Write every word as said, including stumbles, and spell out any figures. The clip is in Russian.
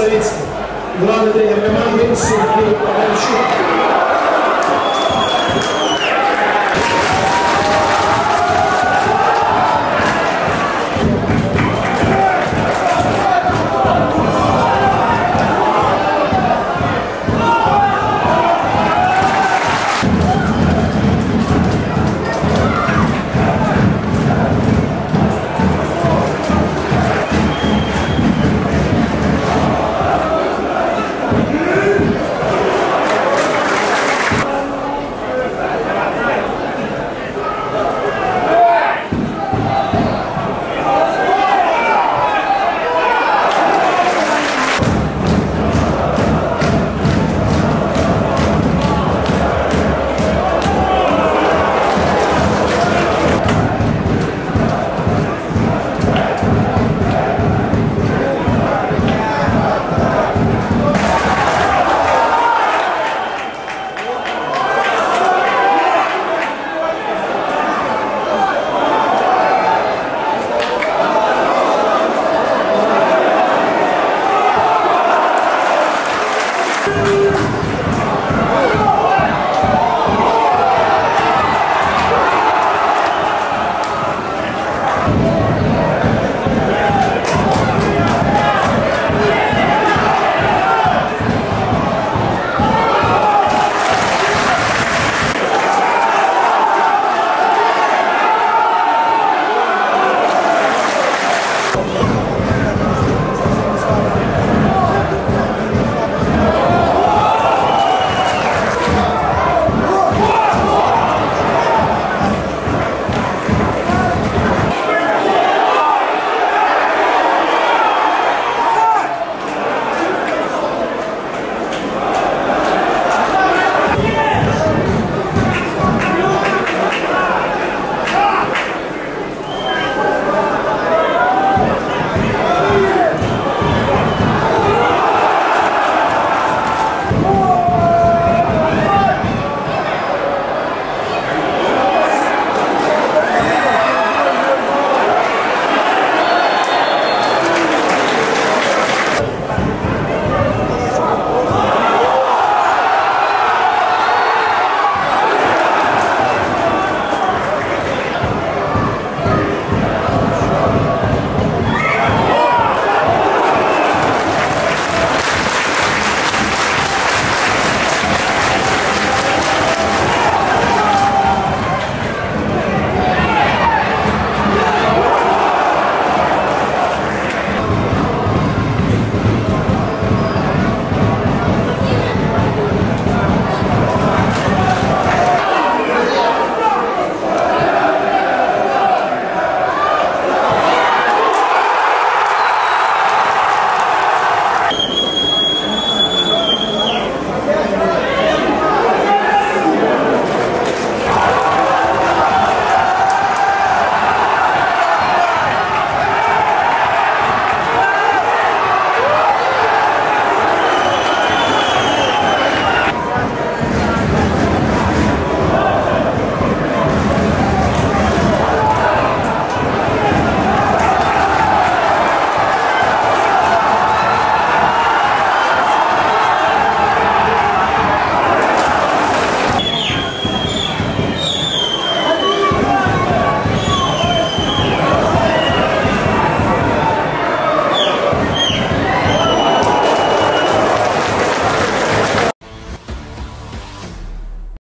Красавицкий, главный тренер команды Сергей Ковальчук.